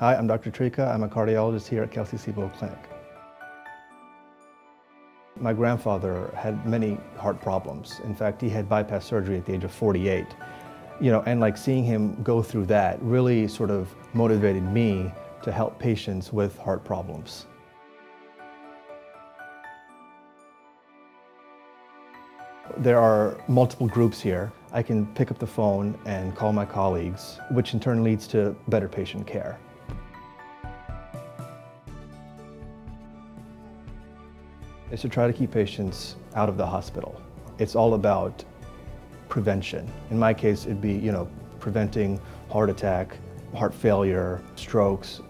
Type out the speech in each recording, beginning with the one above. Hi, I'm Dr. Trikha. I'm a cardiologist here at Kelsey-Seybold Clinic. My grandfather had many heart problems. In fact, he had bypass surgery at the age of 48. You know, and like seeing him go through that really sort of motivated me to help patients with heart problems. There are multiple groups here. I can pick up the phone and call my colleagues, which in turn leads to better patient care. Is to try to keep patients out of the hospital. It's all about prevention. In my case, it'd be, you know, preventing heart attack, heart failure, strokes.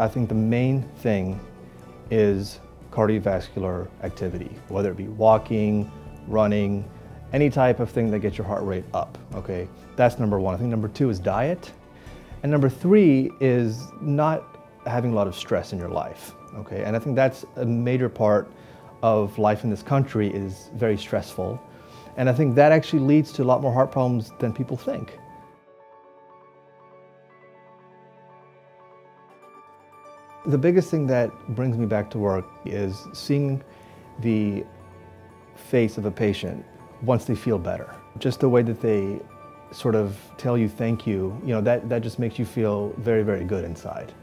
I think the main thing is cardiovascular activity, whether it be walking, running, any type of thing that gets your heart rate up, okay? That's number one. I think number two is diet. And number three is not having a lot of stress in your life, okay? And I think that's a major part of life in this country is very stressful. And I think that actually leads to a lot more heart problems than people think. The biggest thing that brings me back to work is seeing the face of a patient once they feel better. Just the way that they sort of tell you thank you, you know, that just makes you feel very, very good inside.